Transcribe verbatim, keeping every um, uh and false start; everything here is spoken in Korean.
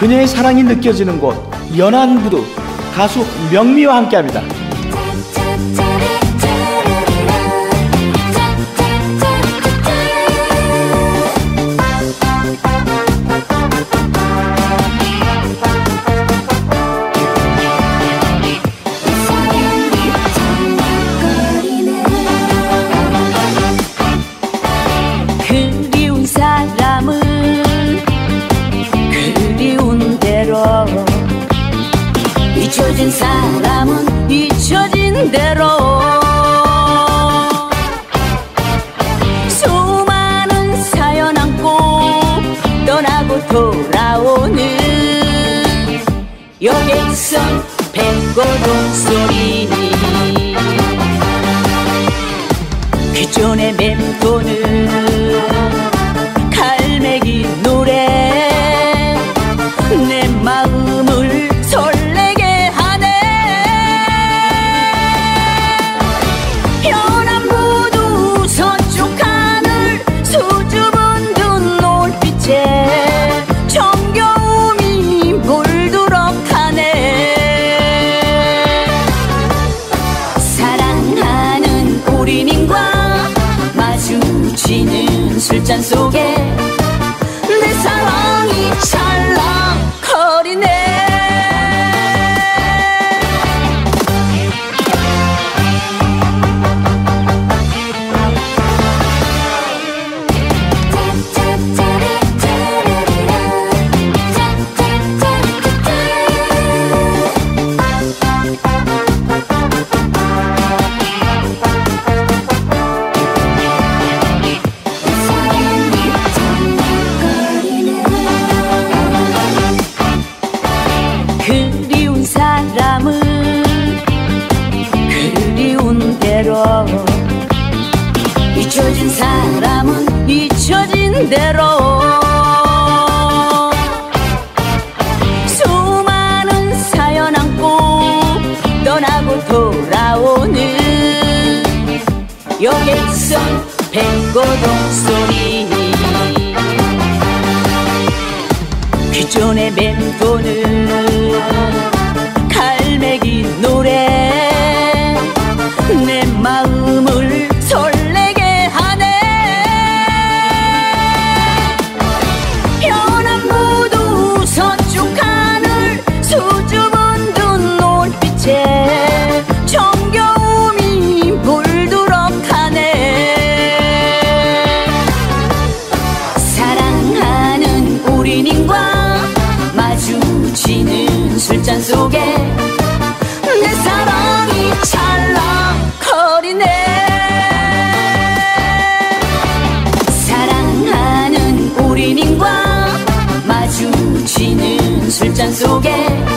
그녀의 사랑이 느껴지는 곳 연안부두 가수 명미와 함께합니다. 잊혀진 사람은 잊혀진 대로 수많은 사연 안고 떠나고 돌아오는 여객선 백고동 소리 기존에 맴도는 갈매기 노래 내 마음을 술잔 속에 내 사랑이 찰랑거리네. 그리운 사람은 그리운 대로 잊혀진 사람은 잊혀진 대로 수많은 사연 안고 떠나고 돌아오는 여객선 백고동 소리 기존에 맴도는 갈매기 노래 내 마음을 설레게 하네. 연안부두 서쪽 하늘 수줍은 둔 노을빛에 정겨움이 불두럭하네. 사랑하는 우리님과 마주치는 술잔 속에 술잔 속에